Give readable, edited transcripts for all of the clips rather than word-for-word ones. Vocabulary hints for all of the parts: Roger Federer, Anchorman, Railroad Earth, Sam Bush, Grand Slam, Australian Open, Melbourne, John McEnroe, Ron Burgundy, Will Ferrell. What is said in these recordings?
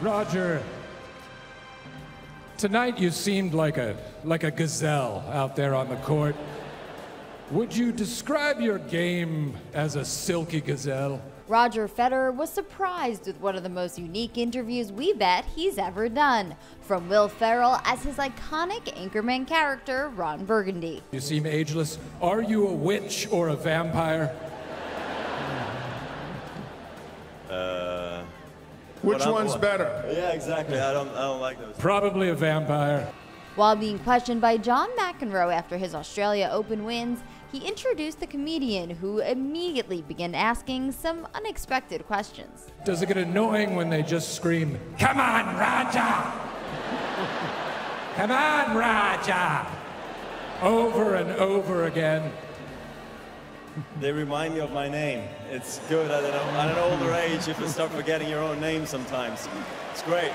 Roger, tonight you seemed like a gazelle out there on the court. Would you describe your game as a silky gazelle? Roger Federer was surprised with one of the most unique interviews we bet he's ever done, from Will Ferrell as his iconic Anchorman character, Ron Burgundy. You seem ageless. Are you a witch or a vampire? Which one's better? Yeah, exactly. I don't like those. Probably a vampire. While being questioned by John McEnroe after his Australia Open wins, he introduced the comedian, who immediately began asking some unexpected questions. Does it get annoying when they just scream, "Come on, Roger! Come on, Roger!" over and over again? They remind me of my name. It's good at an older age, if you start forgetting your own name sometimes. It's great.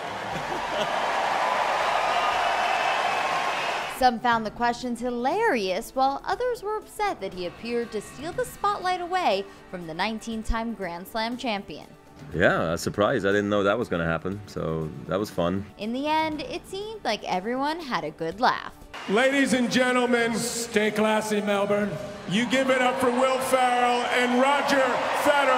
Some found the questions hilarious, while others were upset that he appeared to steal the spotlight away from the 19-time Grand Slam champion. Yeah, a surprise. I didn't know that was going to happen, so that was fun. In the end, it seemed like everyone had a good laugh. Ladies and gentlemen, stay classy, Melbourne. You give it up for Will Ferrell and Roger Federer.